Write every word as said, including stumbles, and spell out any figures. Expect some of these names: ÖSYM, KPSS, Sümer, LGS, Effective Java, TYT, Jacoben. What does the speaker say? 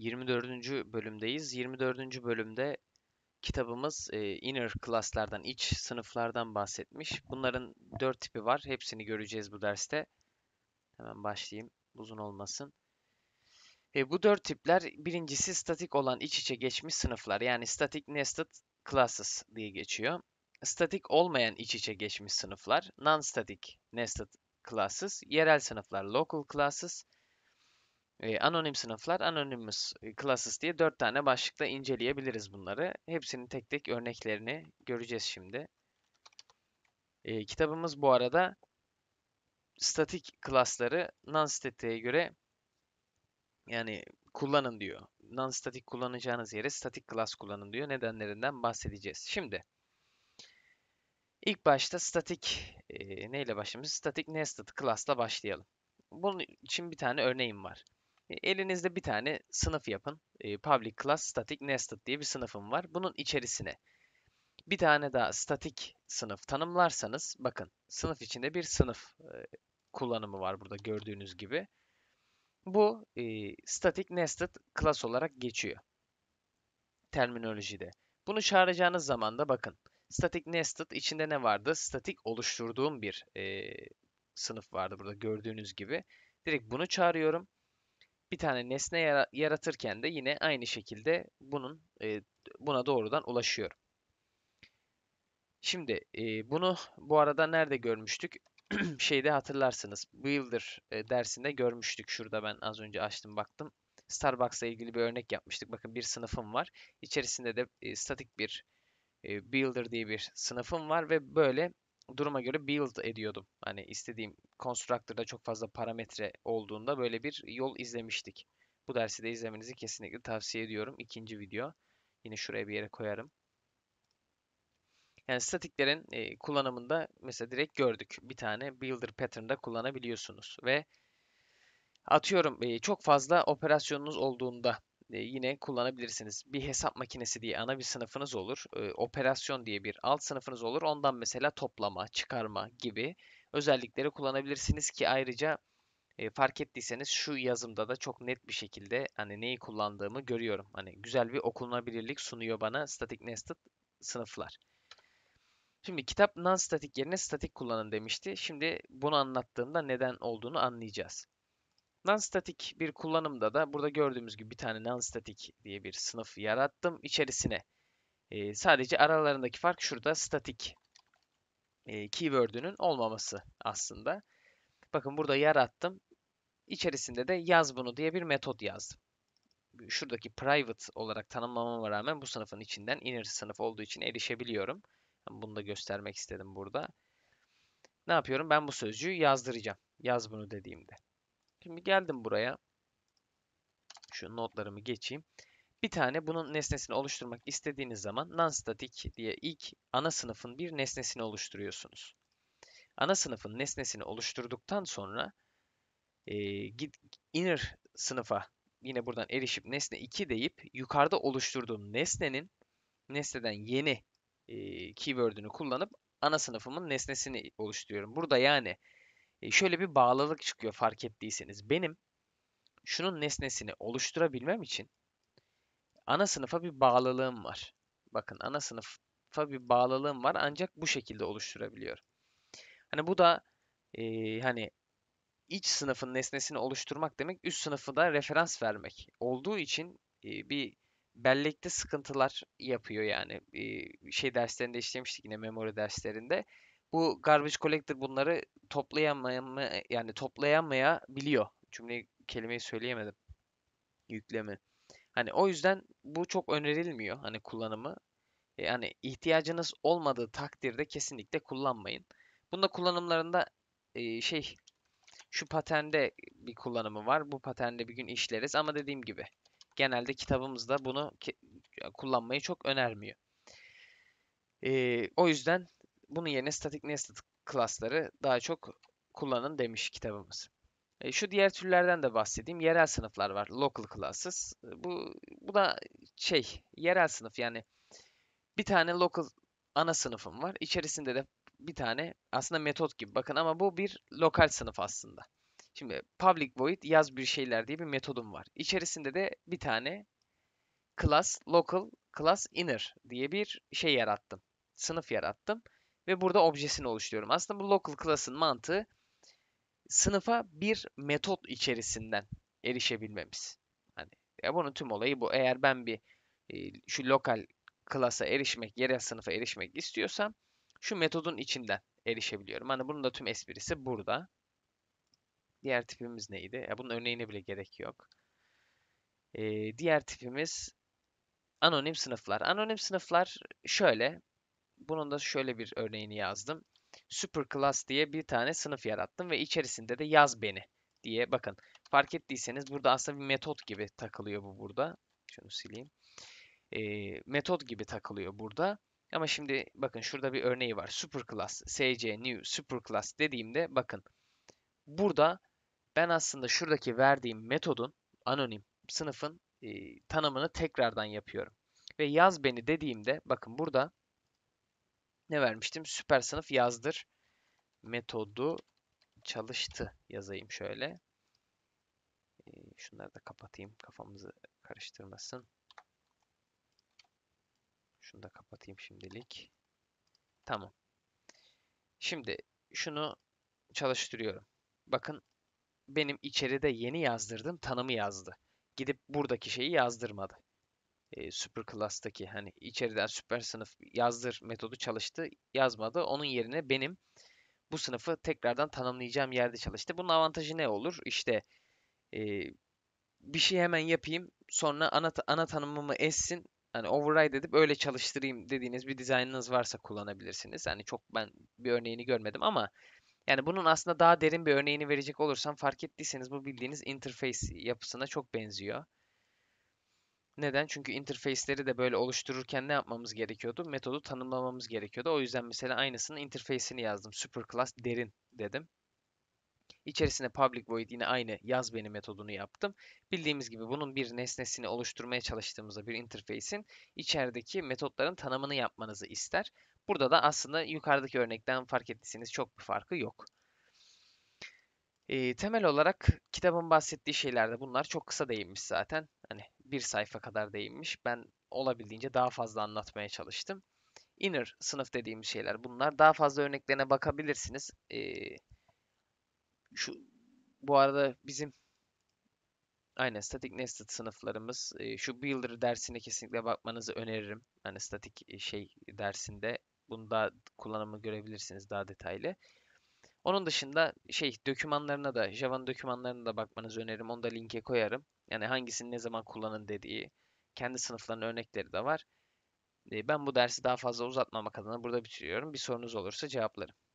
yirmi dördüncü bölümdeyiz. yirmi dördüncü bölümde kitabımız e, inner class'lardan, iç sınıflardan bahsetmiş. Bunların dört tipi var. Hepsini göreceğiz bu derste. Hemen başlayayım. Uzun olmasın. E, bu dört tipler, birincisi statik olan iç içe geçmiş sınıflar. Yani static nested classes diye geçiyor. Statik olmayan iç içe geçmiş sınıflar, non-static nested classes, yerel sınıflar, local classes, e, anonim sınıflar, anonymous classes diye dört tane başlıkta inceleyebiliriz bunları. Hepsinin tek tek örneklerini göreceğiz şimdi. E, kitabımız bu arada statik class'ları non-static'e göre yani kullanın diyor. Non-static kullanacağınız yere static class kullanın diyor. Nedenlerinden bahsedeceğiz. Şimdi İlk başta statik e, neyle başlayalım? Static nested class'la başlayalım. Bunun için bir tane örneğim var. E, elinizde bir tane sınıf yapın. E, public class static nested diye bir sınıfım var. Bunun içerisine bir tane daha statik sınıf tanımlarsanız, bakın sınıf içinde bir sınıf e, kullanımı var burada gördüğünüz gibi. Bu e, static nested class olarak geçiyor terminolojide. Bunu çağıracağınız zaman da bakın. Static nested içinde ne vardı? Statik oluşturduğum bir e, sınıf vardı burada gördüğünüz gibi. Direkt bunu çağırıyorum. Bir tane nesne yaratırken de yine aynı şekilde bunun e, buna doğrudan ulaşıyorum. Şimdi e, bunu bu arada nerede görmüştük? Şeyde hatırlarsınız. Builder e, dersinde görmüştük. Şurada ben az önce açtım baktım. Starbucks'la ilgili bir örnek yapmıştık. Bakın bir sınıfım var. İçerisinde de e, statik bir Builder diye bir sınıfım var ve böyle duruma göre build ediyordum. Hani istediğim constructor'da çok fazla parametre olduğunda böyle bir yol izlemiştik. Bu dersi de izlemenizi kesinlikle tavsiye ediyorum. İkinci video. Yine şuraya bir yere koyarım. Yani statiklerin e, kullanımında mesela direkt gördük. Bir tane builder pattern'da kullanabiliyorsunuz ve atıyorum e, çok fazla operasyonunuz olduğunda yine kullanabilirsiniz. Bir hesap makinesi diye ana bir sınıfınız olur. E, operasyon diye bir alt sınıfınız olur. Ondan mesela toplama, çıkarma gibi özellikleri kullanabilirsiniz ki ayrıca e, fark ettiyseniz şu yazımda da çok net bir şekilde hani neyi kullandığımı görüyorum. Hani güzel bir okunabilirlik sunuyor bana static nested sınıflar. Şimdi kitap non-static yerine static kullanın demişti. Şimdi bunu anlattığımda neden olduğunu anlayacağız. Non-static bir kullanımda da burada gördüğümüz gibi bir tane non-static diye bir sınıf yarattım. İçerisine e, sadece aralarındaki fark şurada static e, keyword'ünün olmaması aslında. Bakın burada yarattım. İçerisinde de yaz bunu diye bir metot yazdım. Şuradaki private olarak tanımlamama rağmen bu sınıfın içinden inner sınıf olduğu için erişebiliyorum. Bunu da göstermek istedim burada. Ne yapıyorum? Ben bu sözcüğü yazdıracağım. Yaz bunu dediğimde. Şimdi geldim buraya. Şu notlarımı geçeyim. Bir tane bunun nesnesini oluşturmak istediğiniz zaman non-static diye ilk ana sınıfın bir nesnesini oluşturuyorsunuz. Ana sınıfın nesnesini oluşturduktan sonra e, git inner sınıfa yine buradan erişip nesne iki deyip yukarıda oluşturduğum nesnenin nesneden yeni e, keyword'ünü kullanıp ana sınıfımın nesnesini oluşturuyorum. Burada yani şöyle bir bağlılık çıkıyor fark ettiyseniz. Benim şunun nesnesini oluşturabilmem için ana sınıfa bir bağlılığım var. Bakın ana sınıfa bir bağlılığım var ancak bu şekilde oluşturabiliyorum. Hani bu da e, hani iç sınıfın nesnesini oluşturmak demek üst sınıfı da referans vermek olduğu için e, bir bellekte sıkıntılar yapıyor yani. E, şey derslerinde işlemiştik yine memory derslerinde. Bu garbage collector bunları toplayamaya yani toplayamayabiliyor. Cümleyi kelimeyi söyleyemedim. Yükleme. Hani o yüzden bu çok önerilmiyor hani kullanımı. Yani ihtiyacınız olmadığı takdirde kesinlikle kullanmayın. Bunda kullanımlarında e, şey şu paternde bir kullanımı var. Bu paternde bir gün işleriz ama dediğim gibi genelde kitabımızda bunu kullanmayı çok önermiyor. E, o yüzden bunun yerine static nested class'ları daha çok kullanın demiş kitabımız. E, şu diğer türlerden de bahsedeyim. Yerel sınıflar var. Local classes. Bu, bu da şey, yerel sınıf yani bir tane local ana sınıfım var. İçerisinde de bir tane aslında metot gibi bakın ama bu bir lokal sınıf aslında. Şimdi public void yaz bir şeyler diye bir metodum var. İçerisinde de bir tane class local class inner diye bir şey yarattım. Sınıf yarattım ve burada objesini oluşturuyorum. Aslında bu local class'ın mantığı sınıfa bir metot içerisinden erişebilmemiz. Hani ya bunun tüm olayı bu. Eğer ben bir şu lokal class'a erişmek, yerel sınıfa erişmek istiyorsam şu metodun içinden erişebiliyorum. Hani bunun da tüm esprisi burada. Diğer tipimiz neydi? Ya bunun örneğine bile gerek yok. Ee, diğer tipimiz anonim sınıflar. Anonim sınıflar şöyle. Bunun da şöyle bir örneğini yazdım. Superclass diye bir tane sınıf yarattım ve içerisinde de yaz beni diye, bakın fark ettiyseniz burada aslında bir metot gibi takılıyor bu burada. Şunu sileyim. Ee, metot gibi takılıyor burada. Ama şimdi bakın şurada bir örneği var. Superclass, sc new superclass dediğimde bakın burada ben aslında şuradaki verdiğim metodun, anonim sınıfın e, tanımını tekrardan yapıyorum. Ve yaz beni dediğimde bakın burada ne vermiştim? Süper sınıf yazdır metodu çalıştı yazayım şöyle. E, şunları da kapatayım, kafamızı karıştırmasın. Şunu da kapatayım şimdilik. Tamam. Şimdi şunu çalıştırıyorum. Bakın benim içeride yeni yazdırdığım tanımı yazdı. Gidip buradaki şeyi yazdırmadı. E, Superclass'taki hani içeriden süper sınıf yazdır metodu çalıştı yazmadı. Onun yerine benim bu sınıfı tekrardan tanımlayacağım yerde çalıştı. Bunun avantajı ne olur? İşte e, bir şey hemen yapayım sonra ana, ana tanımımı essin. Hani override edip öyle çalıştırayım dediğiniz bir dizaynınız varsa kullanabilirsiniz. Hani çok ben bir örneğini görmedim ama yani bunun aslında daha derin bir örneğini verecek olursam fark ettiyseniz bu bildiğiniz interface yapısına çok benziyor. Neden? Çünkü interface'leri de böyle oluştururken ne yapmamız gerekiyordu? Metodu tanımlamamız gerekiyordu. O yüzden mesela aynısının interface'ini yazdım. Superclass derin dedim. İçerisine public void yine aynı yaz beni metodunu yaptım. Bildiğimiz gibi bunun bir nesnesini oluşturmaya çalıştığımızda bir interface'in içerideki metotların tanımını yapmanızı ister. Burada da aslında yukarıdaki örnekten fark ettiyseniz çok bir farkı yok. E, temel olarak kitabın bahsettiği şeylerde bunlar çok kısa değinmiş zaten. Hani bir sayfa kadar değinmiş. Ben olabildiğince daha fazla anlatmaya çalıştım. Inner sınıf dediğimiz şeyler bunlar. Daha fazla örneklerine bakabilirsiniz. E, Şu, bu arada bizim aynen static nested sınıflarımız, şu builder dersine kesinlikle bakmanızı öneririm. Hani static şey dersinde bunu da kullanımı görebilirsiniz daha detaylı. Onun dışında şey dokümanlarına da, Java'nın dokümanlarına da bakmanızı öneririm. Onu da linke koyarım. Yani hangisini ne zaman kullanın dediği, kendi sınıfların örnekleri de var. Ben bu dersi daha fazla uzatmamak adına burada bitiriyorum. Bir sorunuz olursa cevaplarım.